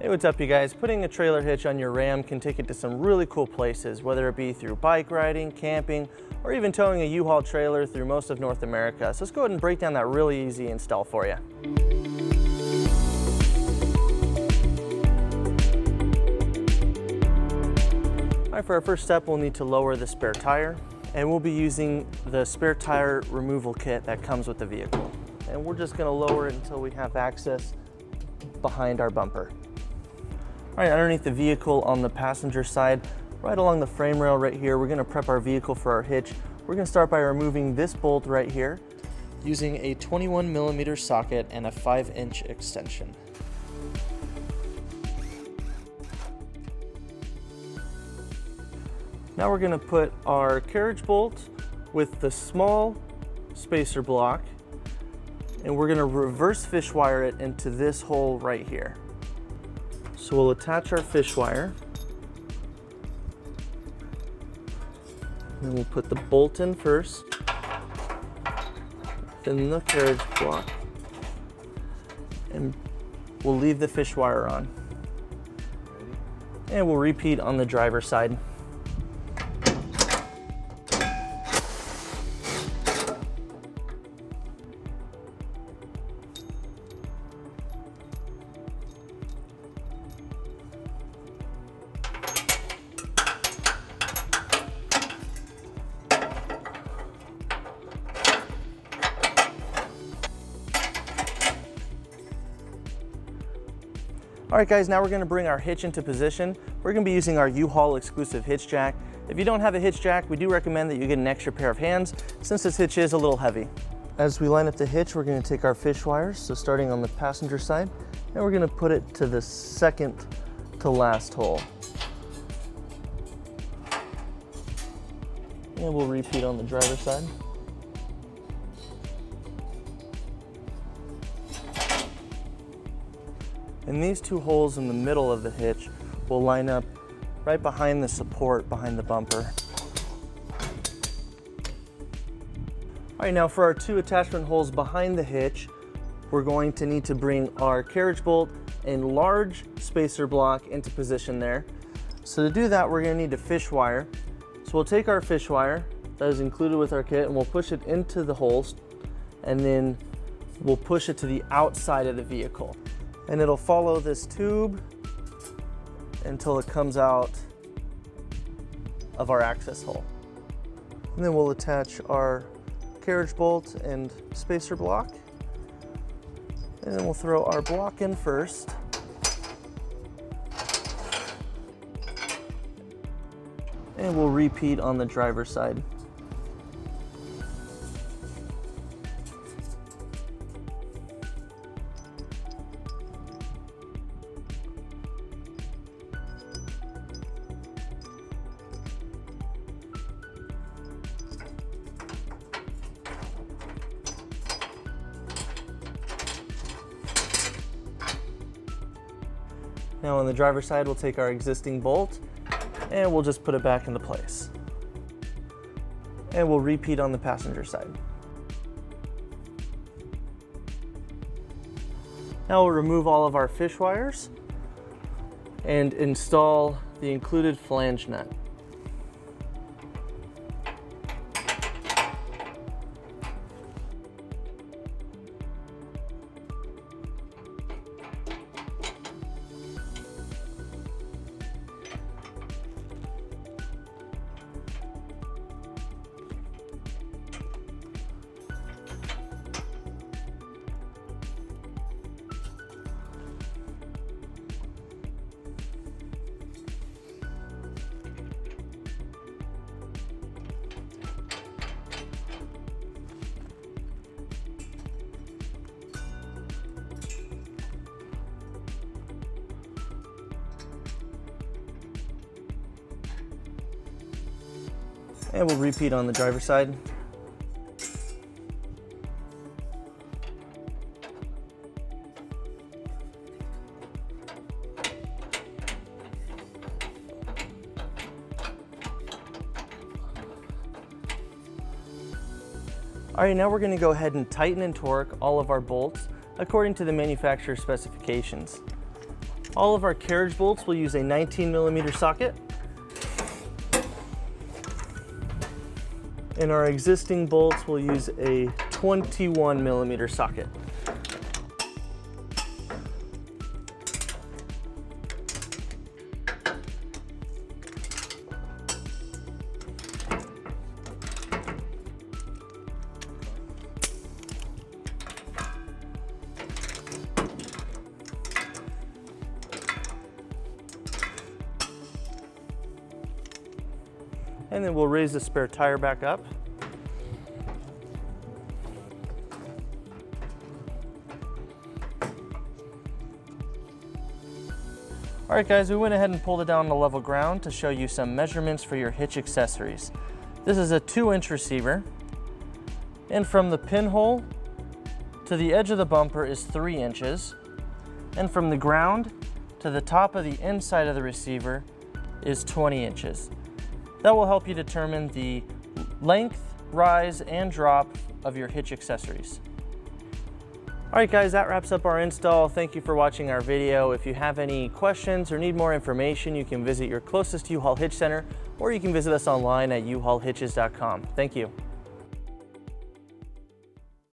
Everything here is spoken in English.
Hey, what's up you guys? Putting a trailer hitch on your Ram can take it to some really cool places, whether it be through bike riding, camping, or even towing a U-Haul trailer through most of North America. So let's go ahead and break down that really easy install for you. All right, for our first step, we'll need to lower the spare tire, and we'll be using the spare tire removal kit that comes with the vehicle. And we're just gonna lower it until we have access behind our bumper. All right, underneath the vehicle on the passenger side, right along the frame rail right here, we're gonna prep our vehicle for our hitch. We're gonna start by removing this bolt right here using a 21 millimeter socket and a 5-inch extension. Now we're gonna put our carriage bolt with the small spacer block, and we're gonna reverse fish wire it into this hole right here. So we'll attach our fish wire, and we'll put the bolt in first, then the carriage block, and we'll leave the fish wire on. And we'll repeat on the driver's side. All right guys, now we're gonna bring our hitch into position. We're gonna be using our U-Haul exclusive hitch jack. If you don't have a hitch jack, we do recommend that you get an extra pair of hands since this hitch is a little heavy. As we line up the hitch, we're gonna take our fish wires, so starting on the passenger side, and we're gonna put it to the second to last hole. And we'll repeat on the driver's side. And these two holes in the middle of the hitch will line up right behind the support behind the bumper. All right, now for our two attachment holes behind the hitch, we're going to need to bring our carriage bolt and large spacer block into position there. So to do that, we're gonna need a fish wire. So we'll take our fish wire that is included with our kit, and we'll push it into the holes, and then we'll push it to the outside of the vehicle. And it'll follow this tube until it comes out of our access hole. And then we'll attach our carriage bolt and spacer block. And then we'll throw our block in first. And we'll repeat on the driver's side. Now on the driver's side, we'll take our existing bolt and we'll just put it back into place. And we'll repeat on the passenger side. Now we'll remove all of our fish wires and install the included flange nut. And we'll repeat on the driver's side. All right, now we're gonna go ahead and tighten and torque all of our bolts according to the manufacturer's specifications. All of our carriage bolts will use a 19mm socket. And our existing bolts will use a 21mm socket. And then we'll raise the spare tire back up. All right guys, we went ahead and pulled it down to level ground to show you some measurements for your hitch accessories. This is a 2-inch receiver, and from the pinhole to the edge of the bumper is 3 inches, and from the ground to the top of the inside of the receiver is 20 inches. That will help you determine the length, rise, and drop of your hitch accessories. All right guys, that wraps up our install. Thank you for watching our video. If you have any questions or need more information, you can visit your closest U-Haul Hitch Center, or you can visit us online at uhaulhitches.com. Thank you.